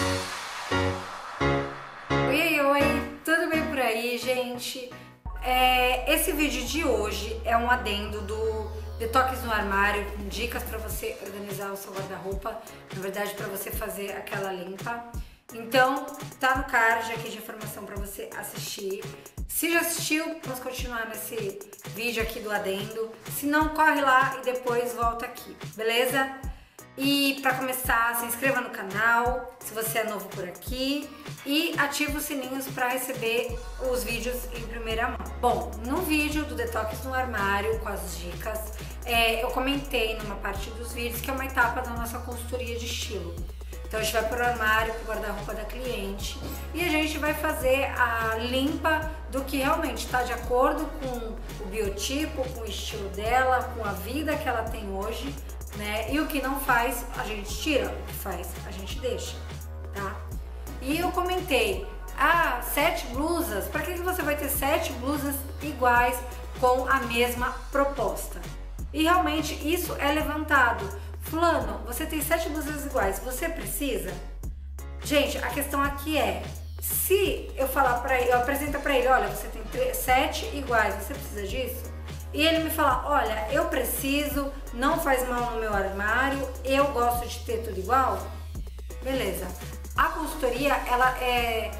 Oi, tudo bem por aí, gente? Esse vídeo de hoje é um adendo do Detox no Armário, com dicas para você organizar o seu guarda-roupa, na verdade para você fazer aquela limpa. Então, tá no card aqui de informação para você assistir. Se já assistiu, vamos continuar nesse vídeo aqui do adendo. Se não, corre lá e depois volta aqui, beleza? E para começar, se inscreva no canal, se você é novo por aqui, e ativa os sininhos para receber os vídeos em primeira mão. Bom, no vídeo do Detox no Armário, com as dicas, eu comentei numa parte dos vídeos que é uma etapa da nossa consultoria de estilo. Então a gente vai pro armário, pro guarda-roupa da cliente, e a gente vai fazer a limpa do que realmente está de acordo com o biotipo, com o estilo dela, com a vida que ela tem hoje, né? E o que não faz, a gente tira, o que faz, a gente deixa, tá? E eu comentei, 7 blusas, para que você vai ter 7 blusas iguais com a mesma proposta? E realmente isso é levantado. Fulano, você tem 7 blusas iguais, você precisa? Gente, a questão aqui é, se eu falar para ele, eu apresento para ele, olha, você tem 7 iguais, você precisa disso? E ele me fala, olha, eu preciso, não faz mal no meu armário, eu gosto de ter tudo igual. Beleza. A consultoria, ela é...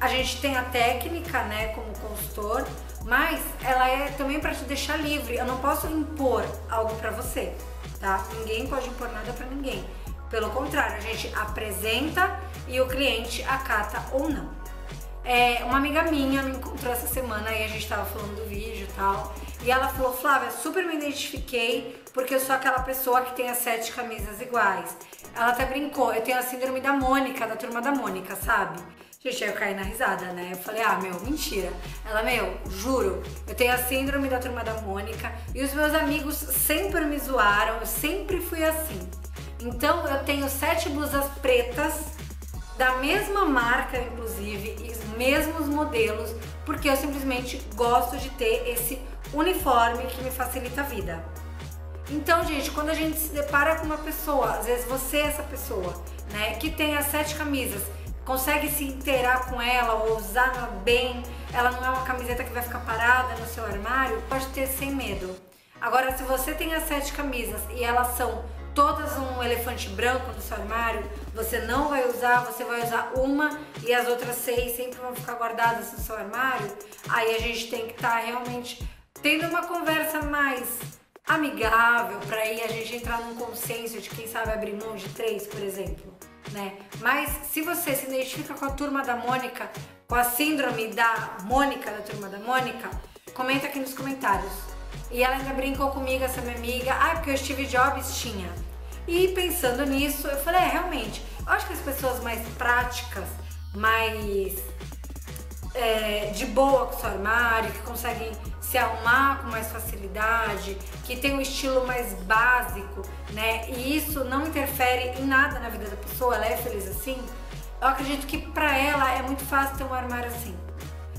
A gente tem a técnica, né, como consultor, mas ela é também para te deixar livre. Eu não posso impor algo para você, tá? Ninguém pode impor nada para ninguém. Pelo contrário, a gente apresenta e o cliente acata ou não. Uma amiga minha me encontrou essa semana e a gente tava falando do vídeo e tal. E ela falou, Flávia, super me identifiquei porque eu sou aquela pessoa que tem as 7 camisas iguais. Ela até brincou, eu tenho a síndrome da Mônica, da Turma da Mônica, sabe? Gente, aí eu caí na risada, né? Eu falei, mentira. Ela, juro, eu tenho a síndrome da Turma da Mônica e os meus amigos sempre me zoaram, eu sempre fui assim. Então eu tenho 7 blusas pretas, da mesma marca, inclusive, e os mesmos modelos, porque eu simplesmente gosto de ter esse uniforme que me facilita a vida. Então, gente, quando a gente se depara com uma pessoa, às vezes você é essa pessoa, né, que tem as 7 camisas, consegue se inteirar com ela ou usar ela bem, ela não é uma camiseta que vai ficar parada no seu armário, pode ter sem medo. Agora, se você tem as 7 camisas e elas são todas um elefante branco no seu armário, você não vai usar, você vai usar uma e as outras 6 sempre vão ficar guardadas no seu armário, aí a gente tem que estar realmente tendo uma conversa mais amigável para aí a gente entrar num consenso de quem sabe abrir mão de 3, por exemplo, né? Mas se você se identifica com a Turma da Mônica, com a síndrome da Mônica, da Turma da Mônica, comenta aqui nos comentários. E ela ainda brincou comigo, essa minha amiga, porque o Steve Jobs tinha. E pensando nisso, eu falei, realmente, eu acho que as pessoas mais práticas, mais de boa com o seu armário, que conseguem se arrumar com mais facilidade, que tem um estilo mais básico, né? E isso não interfere em nada na vida da pessoa, ela é feliz assim. Eu acredito que pra ela é muito fácil ter um armário assim.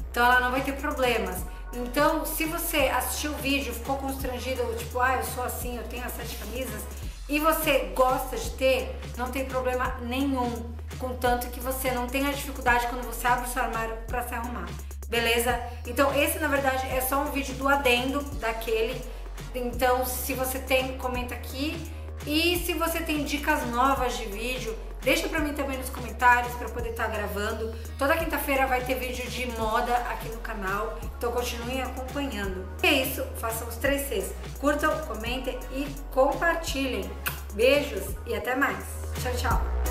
Então ela não vai ter problemas. Então, se você assistiu o vídeo, ficou constrangido, tipo, eu sou assim, eu tenho as 7 camisas, e você gosta de ter, não tem problema nenhum, contanto que você não tenha dificuldade quando você abre o seu armário para se arrumar, beleza? Então, esse, na verdade, é só um vídeo do adendo daquele. Então, se você tem, comenta aqui. E se você tem dicas novas de vídeo, deixa pra mim também nos comentários para eu poder estar gravando. Toda quinta-feira vai ter vídeo de moda aqui no canal, então continuem acompanhando. E é isso, façam os 3 Cs. Curtam, comentem e compartilhem. Beijos e até mais. Tchau, tchau.